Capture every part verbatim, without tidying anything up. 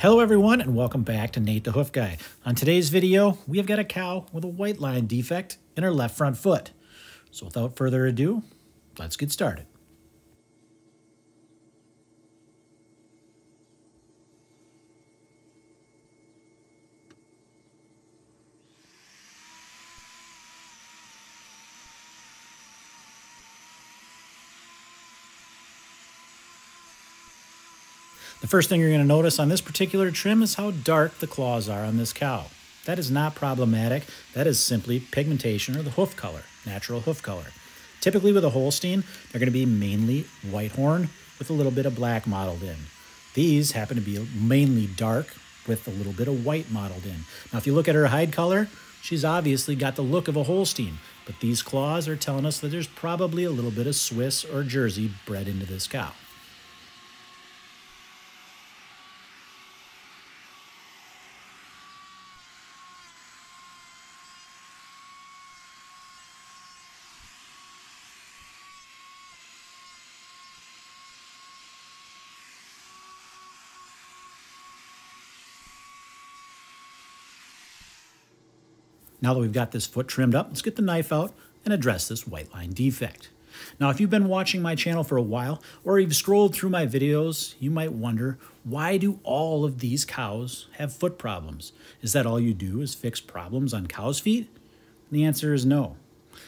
Hello everyone and welcome back to Nate the Hoof Guy. On today's video, we have got a cow with a white line defect in her left front foot. So without further ado, let's get started. The first thing you're going to notice on this particular trim is how dark the claws are on this cow. That is not problematic. That is simply pigmentation or the hoof color, natural hoof color. Typically with a Holstein, they're going to be mainly white horn with a little bit of black mottled in. These happen to be mainly dark with a little bit of white mottled in. Now, if you look at her hide color, she's obviously got the look of a Holstein, but these claws are telling us that there's probably a little bit of Swiss or Jersey bred into this cow. Now that we've got this foot trimmed up, let's get the knife out and address this white line defect. Now, if you've been watching my channel for a while, or you've scrolled through my videos, you might wonder, why do all of these cows have foot problems? Is that all you do is fix problems on cows' feet? And the answer is no.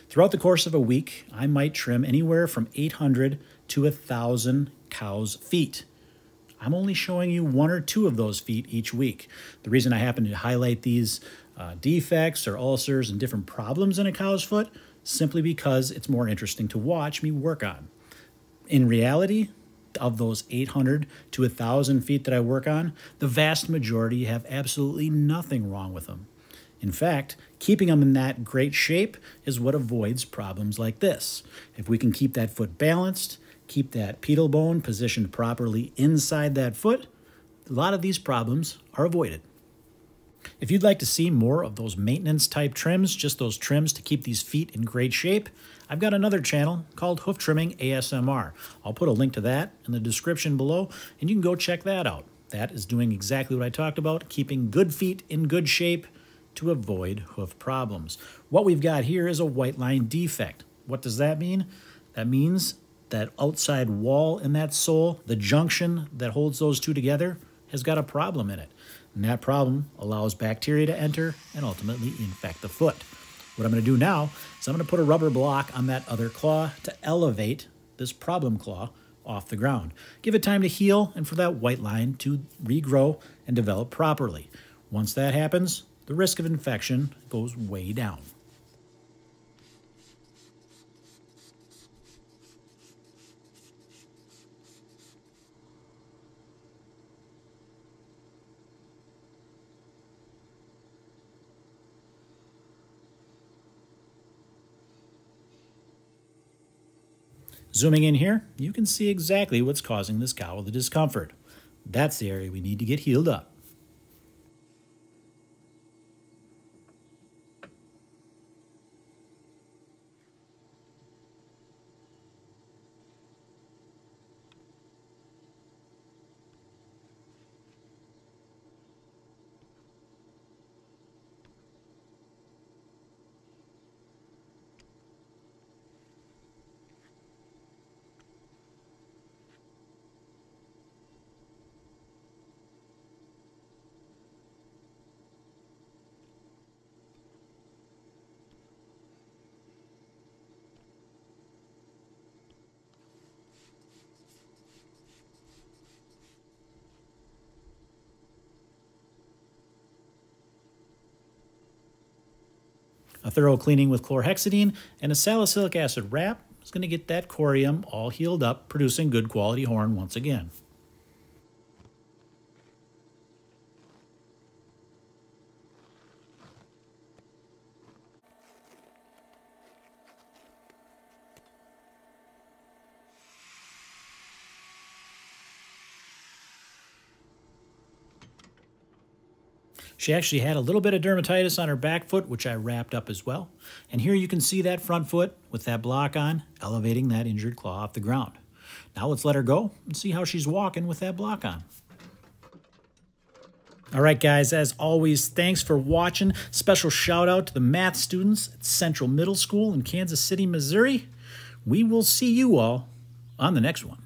Throughout the course of a week, I might trim anywhere from eight hundred to one thousand cows' feet. I'm only showing you one or two of those feet each week. The reason I happen to highlight these Uh, defects or ulcers and different problems in a cow's foot simply because it's more interesting to watch me work on. In reality, of those eight hundred to one thousand feet that I work on, the vast majority have absolutely nothing wrong with them. In fact, keeping them in that great shape is what avoids problems like this. If we can keep that foot balanced, keep that pedal bone positioned properly inside that foot, a lot of these problems are avoided. If you'd like to see more of those maintenance type trims, just those trims to keep these feet in great shape, I've got another channel called Hoof Trimming A S M R. I'll put a link to that in the description below, and you can go check that out. That is doing exactly what I talked about, keeping good feet in good shape to avoid hoof problems. What we've got here is a white line defect. What does that mean? That means that outside wall in that sole, the junction that holds those two together, has got a problem in it. And that problem allows bacteria to enter and ultimately infect the foot. What I'm going to do now is I'm going to put a rubber block on that other claw to elevate this problem claw off the ground. Give it time to heal and for that white line to regrow and develop properly. Once that happens, the risk of infection goes way down. Zooming in here, you can see exactly what's causing this cow the discomfort. That's the area we need to get healed up. A thorough cleaning with chlorhexidine and a salicylic acid wrap is going to get that corium all healed up, producing good quality horn once again. She actually had a little bit of dermatitis on her back foot, which I wrapped up as well. And here you can see that front foot with that block on, elevating that injured claw off the ground. Now let's let her go and see how she's walking with that block on. All right, guys, as always, thanks for watching. Special shout out to the math students at Central Middle School in Kansas City, Missouri. We will see you all on the next one.